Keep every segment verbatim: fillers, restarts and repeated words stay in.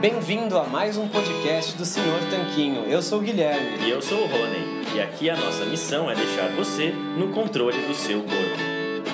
Bem-vindo a mais um podcast do Senhor Tanquinho. Eu sou o Guilherme. E eu sou o Roney. E aqui a nossa missão é deixar você no controle do seu corpo.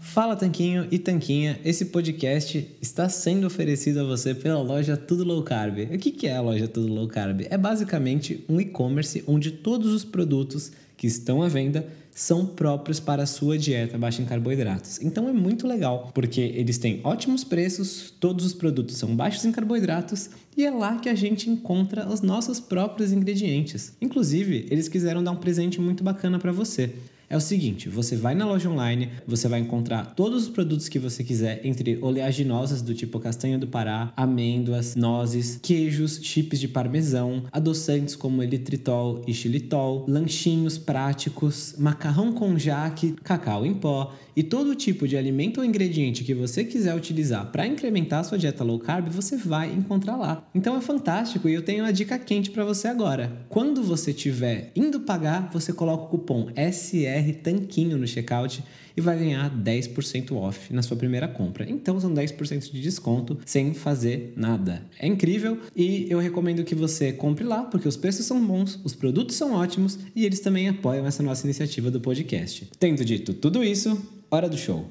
Fala Tanquinho e Tanquinha. Esse podcast está sendo oferecido a você pela loja Tudo Low Carb. O que é a loja Tudo Low Carb? É basicamente um e-commerce onde todos os produtos que estão à venda são próprios para a sua dieta baixa em carboidratos. Então é muito legal, porque eles têm ótimos preços, todos os produtos são baixos em carboidratos e é lá que a gente encontra os nossos próprios ingredientes. Inclusive, eles quiseram dar um presente muito bacana para você. É o seguinte, você vai na loja online, você vai encontrar todos os produtos que você quiser, entre oleaginosas do tipo castanha do Pará, amêndoas, nozes, queijos, chips de parmesão, adoçantes como eritritol e xilitol, lanchinhos práticos, macarrão com jaque, cacau em pó e todo tipo de alimento ou ingrediente que você quiser utilizar para incrementar a sua dieta low carb, você vai encontrar lá. Então é fantástico e eu tenho uma dica quente para você agora. Quando você estiver indo pagar, você coloca o cupom S R Tanquinho no checkout e vai ganhar dez por cento off na sua primeira compra. Então são dez por cento de desconto sem fazer nada. É incrível e eu recomendo que você compre lá, porque os preços são bons, os produtos são ótimos e eles também apoiam essa nossa iniciativa do podcast. Tendo dito tudo isso, hora do show!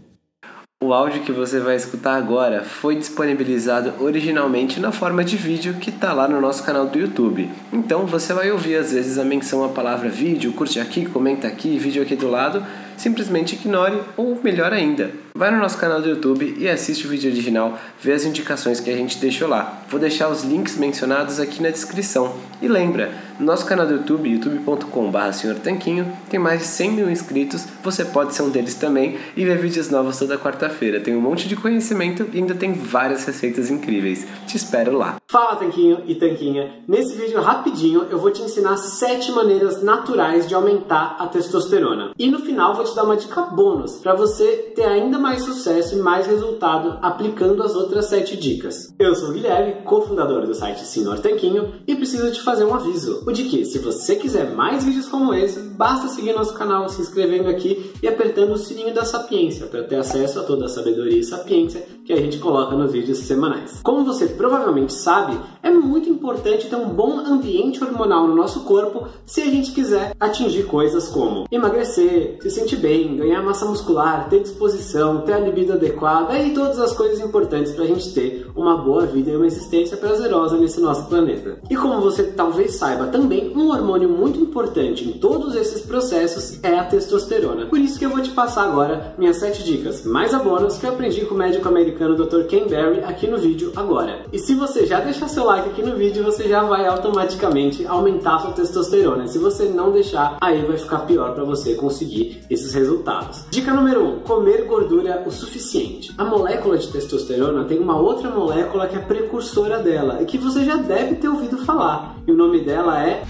O áudio que você vai escutar agora foi disponibilizado originalmente na forma de vídeo que está lá no nosso canal do YouTube. Então você vai ouvir às vezes a menção à palavra vídeo, curte aqui, comenta aqui, vídeo aqui do lado, simplesmente ignore ou melhor ainda, vai no nosso canal do YouTube e assiste o vídeo original, vê as indicações que a gente deixou lá. Vou deixar os links mencionados aqui na descrição. E lembra, no nosso canal do YouTube, youtube ponto com ponto br Senhor Tanquinho, tem mais de cem mil inscritos, você pode ser um deles também e ver vídeos novos toda quarta-feira. Tem um monte de conhecimento e ainda tem várias receitas incríveis. Te espero lá. Fala Tanquinho e Tanquinha. Nesse vídeo rapidinho eu vou te ensinar sete maneiras naturais de aumentar a testosterona. E no final vou te dar uma dica bônus para você ter ainda mais sucesso e mais resultado aplicando as outras sete dicas. Eu sou o Guilherme, cofundador do site Senhor Tanquinho e preciso te fazer um aviso. O de que se você quiser mais vídeos como esse, basta seguir nosso canal se inscrevendo aqui e apertando o sininho da sapiência para ter acesso a toda da sabedoria e sapiência que a gente coloca nos vídeos semanais. Como você provavelmente sabe, é muito importante ter um bom ambiente hormonal no nosso corpo se a gente quiser atingir coisas como emagrecer, se sentir bem, ganhar massa muscular, ter disposição, ter a libido adequada e todas as coisas importantes para a gente ter uma boa vida e uma existência prazerosa nesse nosso planeta. E como você talvez saiba também, um hormônio muito importante em todos esses processos é a testosterona. Por isso que eu vou te passar agora minhas sete dicas mais a bônus que eu aprendi com o médico americano doutor Ken Berry aqui no vídeo agora. E se você já deixar seu like aqui no vídeo, você já vai automaticamente aumentar a sua testosterona. E se você não deixar, aí vai ficar pior para você conseguir esses resultados. Dica número um, comer gordura o suficiente. A molécula de testosterona tem uma outra molécula que é precursora dela e que você já deve ter ouvido falar. E o nome dela é...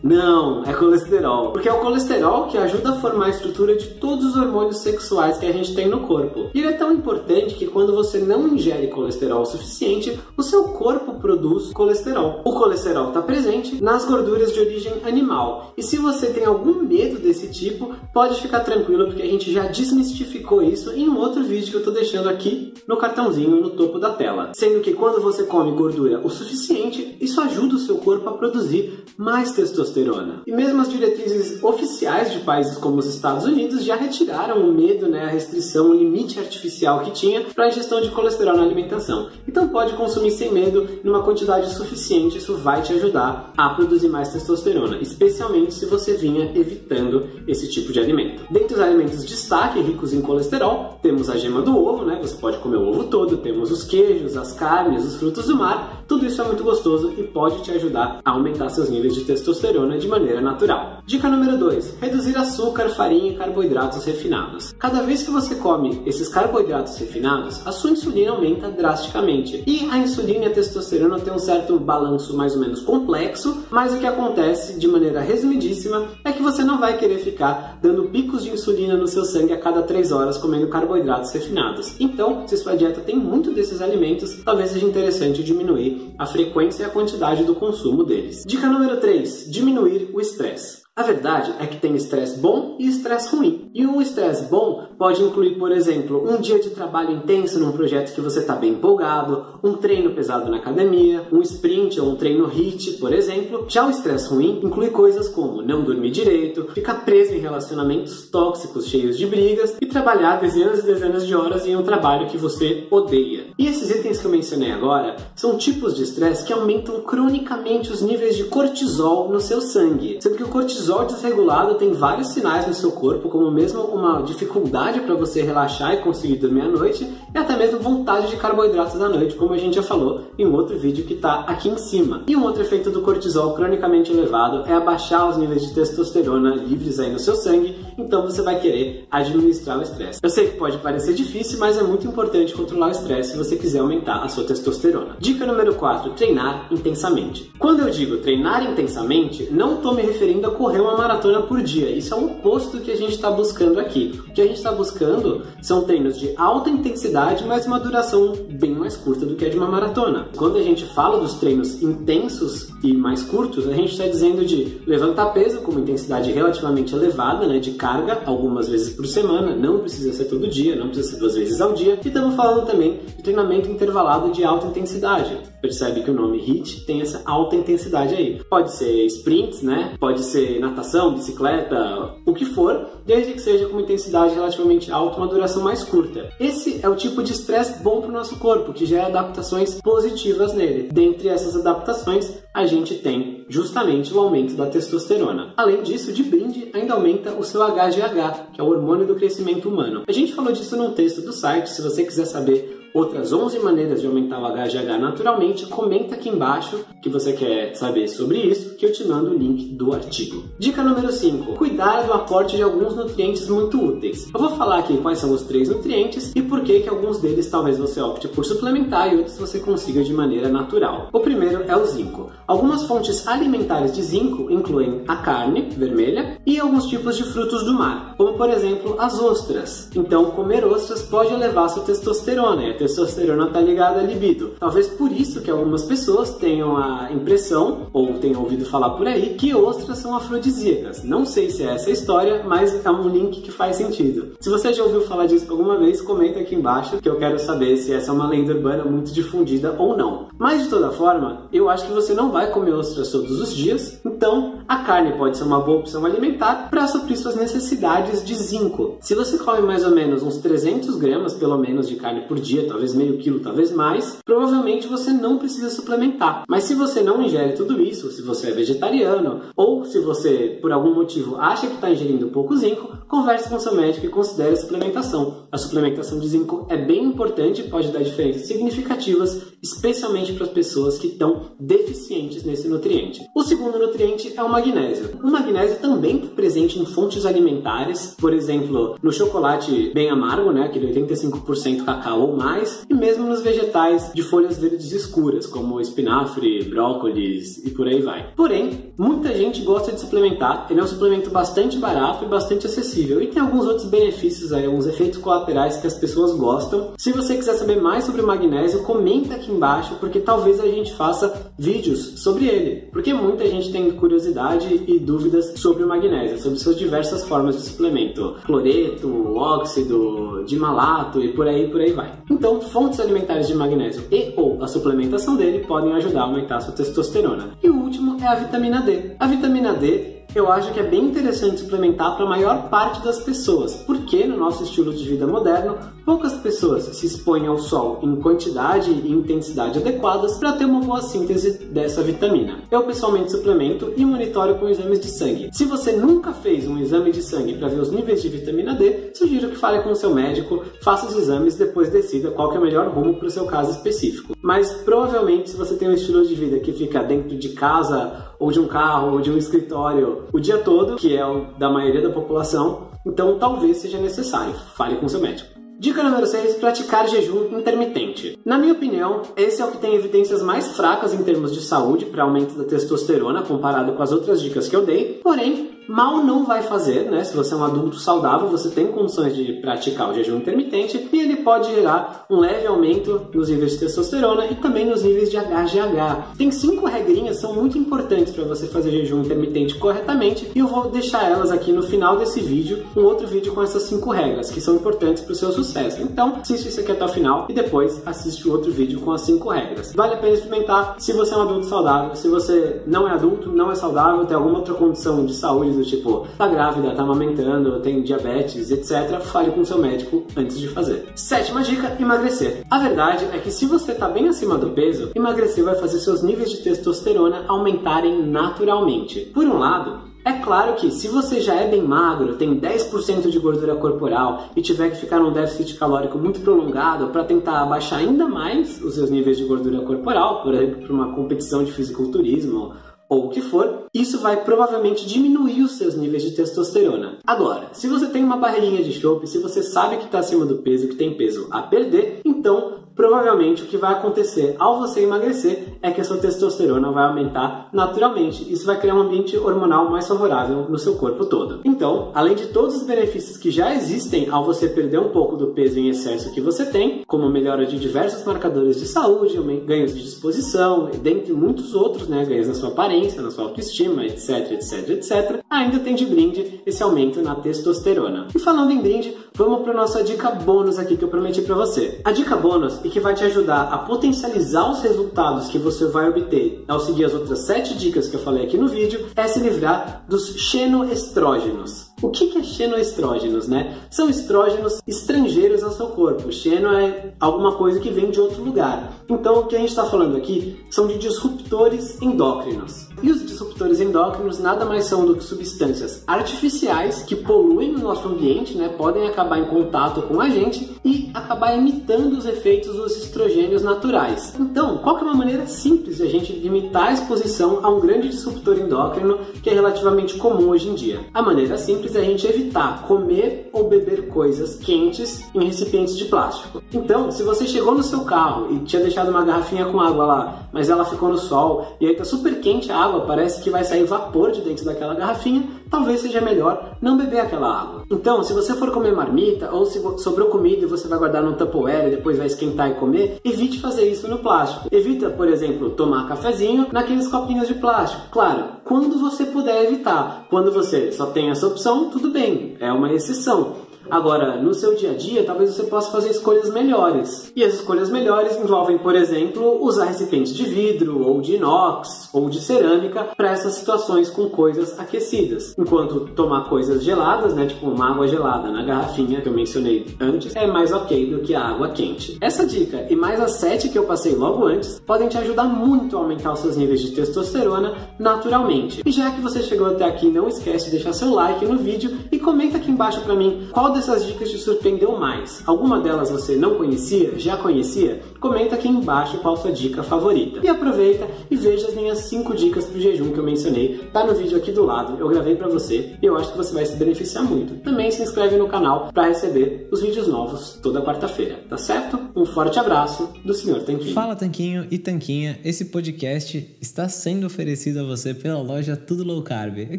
Não, é colesterol. Porque é o colesterol que ajuda a formar a estrutura de todos os hormônios sexuais que a gente tem no corpo. E ele é tão importante que quando você não ingere colesterol o suficiente, o seu corpo produz colesterol. O colesterol está presente nas gorduras de origem animal. E se você tem algum medo desse tipo, pode ficar tranquilo, porque a gente já desmistificou isso em um outro vídeo que eu estou deixando aqui no cartãozinho no topo da tela. Sendo que quando você come gordura o suficiente, isso ajuda o seu corpo a produzir mais testosterona. E mesmo as diretrizes oficiais de países como os Estados Unidos já retiraram o medo, né, a restrição, o limite artificial que tinha para a ingestão de colesterol na alimentação. Então pode consumir sem medo, numa quantidade suficiente, isso vai te ajudar a produzir mais testosterona, especialmente se você vinha evitando esse tipo de alimento. Dentre os alimentos de destaque ricos em colesterol, temos a gema do ovo, né, você pode comer o ovo todo, temos os queijos, as carnes, os frutos do mar, tudo isso é muito gostoso e pode te ajudar a aumentar seus níveis de testosterona de maneira natural. Dica número dois, reduzir açúcar, farinha e carboidratos refinados. Cada vez que você come esses carboidratos refinados, a sua insulina aumenta drasticamente. E a insulina e a testosterona têm um certo balanço mais ou menos complexo, mas o que acontece de maneira resumidíssima é que você não vai querer ficar dando picos de insulina no seu sangue a cada três horas comendo carboidratos refinados. Então, se sua dieta tem muito desses alimentos, talvez seja interessante diminuir a frequência e a quantidade do consumo deles. Dica número três, diminuir Diminuir o estresse. A verdade é que tem estresse bom e estresse ruim. E um estresse bom pode incluir, por exemplo, um dia de trabalho intenso num projeto que você está bem empolgado, um treino pesado na academia, um sprint ou um treino HIIT, por exemplo. Já o estresse ruim inclui coisas como não dormir direito, ficar preso em relacionamentos tóxicos cheios de brigas e trabalhar dezenas e dezenas de horas em um trabalho que você odeia. E esses itens que eu mencionei agora são tipos de estresse que aumentam cronicamente os níveis de cortisol no seu sangue, sendo que o cortisol O cortisol desregulado tem vários sinais no seu corpo, como mesmo uma dificuldade para você relaxar e conseguir dormir à noite, e até mesmo vontade de carboidratos à noite, como a gente já falou em um outro vídeo que está aqui em cima. E um outro efeito do cortisol cronicamente elevado é abaixar os níveis de testosterona livres aí no seu sangue, então você vai querer administrar o estresse. Eu sei que pode parecer difícil, mas é muito importante controlar o estresse se você quiser aumentar a sua testosterona. Dica número quatro, treinar intensamente. Quando eu digo treinar intensamente, não estou me referindo a correr uma maratona por dia. Isso é o oposto do que a gente está buscando aqui. O que a gente está buscando são treinos de alta intensidade, mas uma duração bem mais curta do que a de uma maratona. Quando a gente fala dos treinos intensos e mais curtos, a gente está dizendo de levantar peso com uma intensidade relativamente elevada, né, de carga, algumas vezes por semana, não precisa ser todo dia, não precisa ser duas vezes ao dia. E estamos falando também de treinamento intervalado de alta intensidade. Percebe que o nome HIIT tem essa alta intensidade aí. Pode ser sprints, né? Pode ser natação, bicicleta, o que for, desde que seja com uma intensidade relativamente alta, uma duração mais curta. Esse é o tipo de estresse bom para o nosso corpo, que gera adaptações positivas nele. Dentre essas adaptações, a gente tem justamente o aumento da testosterona. Além disso, de brinde, ainda aumenta o seu H G H, que é o hormônio do crescimento humano. A gente falou disso num texto do site, se você quiser saber outras onze maneiras de aumentar o H G H naturalmente, comenta aqui embaixo que você quer saber sobre isso, que eu te mando o link do artigo. Dica número cinco. Cuidar do aporte de alguns nutrientes muito úteis. Eu vou falar aqui quais são os três nutrientes e por que que alguns deles talvez você opte por suplementar e outros você consiga de maneira natural. O primeiro é o zinco. Algumas fontes alimentares de zinco incluem a carne vermelha e alguns tipos de frutos do mar, como por exemplo as ostras. Então comer ostras pode elevar sua testosterona, e a testosterona está ligada à libido. Talvez por isso que algumas pessoas tenham a impressão, ou tenham ouvido falar por aí, que ostras são afrodisíacas. Não sei se é essa a história, mas é um link que faz sentido. Se você já ouviu falar disso alguma vez, comenta aqui embaixo, que eu quero saber se essa é uma lenda urbana muito difundida ou não. Mas de toda forma, eu acho que você não vai comer ostras todos os dias, então a carne pode ser uma boa opção alimentar para suprir suas necessidades de zinco. Se você come mais ou menos uns trezentos gramas, pelo menos, de carne por dia, talvez meio quilo, talvez mais, provavelmente você não precisa suplementar. Mas se você não ingere tudo isso, se você é vegetariano, ou se você, por algum motivo, acha que está ingerindo pouco zinco, converse com seu médico e considere a suplementação. A suplementação de zinco é bem importante e pode dar diferenças significativas, especialmente para as pessoas que estão deficientes nesse nutriente. O segundo nutriente é o magnésio. O magnésio também está presente em fontes alimentares, por exemplo, no chocolate bem amargo, né, aquele oitenta e cinco por cento cacau ou mais, e mesmo nos vegetais de folhas verdes escuras, como espinafre, brócolis e por aí vai. Porém, muita gente gosta de suplementar, ele é um suplemento bastante barato e bastante acessível, e tem alguns outros benefícios aí, alguns efeitos colaterais que as pessoas gostam. Se você quiser saber mais sobre o magnésio, comenta aqui embaixo, porque talvez a gente faça vídeos sobre ele, porque muita gente tem curiosidade e dúvidas sobre o magnésio, sobre suas diversas formas de suplemento, cloreto, óxido, dimalato e por aí, por aí vai. Então, fontes alimentares de magnésio e ou a suplementação dele podem ajudar a aumentar a sua testosterona. E o último é a vitamina D. A vitamina D eu acho que é bem interessante suplementar para a maior parte das pessoas, porque no nosso estilo de vida moderno, poucas pessoas se expõem ao sol em quantidade e intensidade adequadas para ter uma boa síntese dessa vitamina. Eu pessoalmente suplemento e monitoro com exames de sangue. Se você nunca fez um exame de sangue para ver os níveis de vitamina D, sugiro que fale com o seu médico, faça os exames e depois decida qual que é o melhor rumo para o seu caso específico. Mas provavelmente, se você tem um estilo de vida que fica dentro de casa, ou de um carro, ou de um escritório o dia todo, que é o da maioria da população, então talvez seja necessário. Fale com seu médico. Dica número seis, praticar jejum intermitente. Na minha opinião, esse é o que tem evidências mais fracas em termos de saúde para aumento da testosterona comparado com as outras dicas que eu dei, porém, mal não vai fazer, né? Se você é um adulto saudável, você tem condições de praticar o jejum intermitente e ele pode gerar um leve aumento nos níveis de testosterona e também nos níveis de H G H. Tem cinco regrinhas que são muito importantes para você fazer jejum intermitente corretamente e eu vou deixar elas aqui no final desse vídeo, um outro vídeo com essas cinco regras que são importantes para o seu sucesso. Então, assiste isso aqui até o final e depois assiste o outro vídeo com as cinco regras. Vale a pena experimentar se você é um adulto saudável. Se você não é adulto, não é saudável, tem alguma outra condição de saúde do tipo tá grávida, tá amamentando, tem diabetes, etcétera, fale com seu médico antes de fazer. Sétima dica, emagrecer. A verdade é que se você tá bem acima do peso, emagrecer vai fazer seus níveis de testosterona aumentarem naturalmente. Por um lado, é claro que se você já é bem magro, tem dez por cento de gordura corporal e tiver que ficar num déficit calórico muito prolongado para tentar abaixar ainda mais os seus níveis de gordura corporal, por exemplo, para uma competição de fisiculturismo ou o que for, isso vai provavelmente diminuir os seus níveis de testosterona. Agora, se você tem uma barriguinha de chope, se você sabe que está acima do peso, que tem peso a perder, então provavelmente o que vai acontecer ao você emagrecer é que a sua testosterona vai aumentar naturalmente. Isso vai criar um ambiente hormonal mais favorável no seu corpo todo. Então, além de todos os benefícios que já existem ao você perder um pouco do peso em excesso que você tem, como melhora de diversos marcadores de saúde, ganhos de disposição, dentre muitos outros, né, ganhos na sua aparência, na sua autoestima, etc, etc, etcétera, ainda tem de brinde esse aumento na testosterona. E falando em brinde, vamos para a nossa dica bônus aqui que eu prometi para você. A dica bônus e que vai te ajudar a potencializar os resultados que você vai obter ao seguir as outras sete dicas que eu falei aqui no vídeo, é se livrar dos xenoestrógenos. O que é xenoestrógenos, né? São estrógenos estrangeiros ao seu corpo. Xeno é alguma coisa que vem de outro lugar. Então, o que a gente está falando aqui são de disruptores endócrinos. E os disruptores endócrinos nada mais são do que substâncias artificiais que poluem o nosso ambiente, né? Podem acabar em contato com a gente e acabar imitando os efeitos dos estrogênios naturais. Então, qual que é uma maneira simples de a gente limitar a exposição a um grande disruptor endócrino que é relativamente comum hoje em dia? A maneira simples é a gente evitar comer ou beber coisas quentes em recipientes de plástico. Então, se você chegou no seu carro e tinha deixado uma garrafinha com água lá, mas ela ficou no sol e aí tá super quente a água, parece que vai sair vapor de dentro daquela garrafinha, talvez seja melhor não beber aquela água. Então, se você for comer marmita ou se sobrou comida e você vai guardar num Tupperware e depois vai esquentar e comer, evite fazer isso no plástico. Evita, por exemplo, tomar cafezinho naqueles copinhos de plástico. Claro, quando você puder evitar. Quando você só tem essa opção, tudo bem, é uma exceção. Agora, no seu dia a dia, talvez você possa fazer escolhas melhores. E as escolhas melhores envolvem, por exemplo, usar recipientes de vidro, ou de inox, ou de cerâmica, para essas situações com coisas aquecidas. Enquanto tomar coisas geladas, né, tipo uma água gelada na garrafinha que eu mencionei antes, é mais ok do que a água quente. Essa dica e mais as sete que eu passei logo antes podem te ajudar muito a aumentar os seus níveis de testosterona naturalmente. E já que você chegou até aqui, não esquece de deixar seu like no vídeo e comenta aqui embaixo para mim qual essas dicas te surpreendeu mais. Alguma delas você não conhecia? Já conhecia? Comenta aqui embaixo qual sua dica favorita. E aproveita e veja as minhas cinco dicas pro jejum que eu mencionei. Tá no vídeo aqui do lado, eu gravei pra você e eu acho que você vai se beneficiar muito. Também se inscreve no canal para receber os vídeos novos toda quarta-feira, tá certo? Um forte abraço do senhor Tanquinho. Fala Tanquinho e Tanquinha, esse podcast está sendo oferecido a você pela loja Tudo Low Carb. O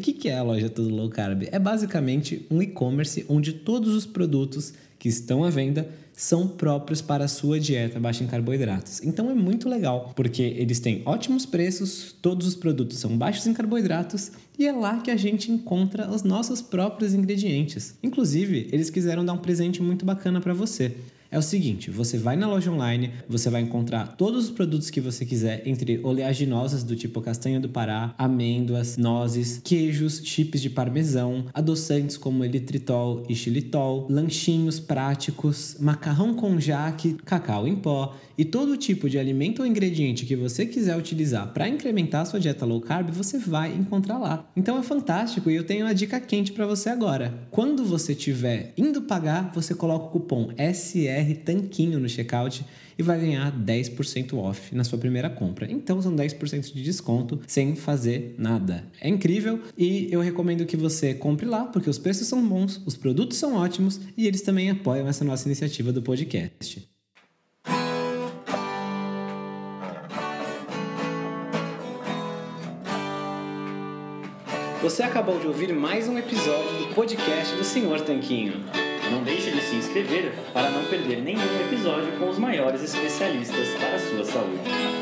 que é a loja Tudo Low Carb? É basicamente um e-commerce onde todos Todos os produtos que estão à venda são próprios para a sua dieta baixa em carboidratos. Então é muito legal, porque eles têm ótimos preços, todos os produtos são baixos em carboidratos e é lá que a gente encontra os nossos próprios ingredientes. Inclusive, eles quiseram dar um presente muito bacana para você. É o seguinte, você vai na loja online, você vai encontrar todos os produtos que você quiser, entre oleaginosas do tipo castanha do Pará, amêndoas, nozes, queijos, chips de parmesão, adoçantes como eritritol e xilitol, lanchinhos práticos, macarrão com jaque, cacau em pó e todo tipo de alimento ou ingrediente que você quiser utilizar para incrementar a sua dieta low carb, você vai encontrar lá. Então é fantástico e eu tenho uma dica quente para você agora. Quando você estiver indo pagar, você coloca o cupom S R Tanquinho no checkout e vai ganhar dez por cento off na sua primeira compra. Então são dez por cento de desconto sem fazer nada. É incrível e eu recomendo que você compre lá porque os preços são bons, os produtos são ótimos e eles também apoiam essa nossa iniciativa do podcast. Você acabou de ouvir mais um episódio do podcast do Senhor Tanquinho. Não deixe de se inscrever para não perder nenhum episódio com os maiores especialistas para a sua saúde.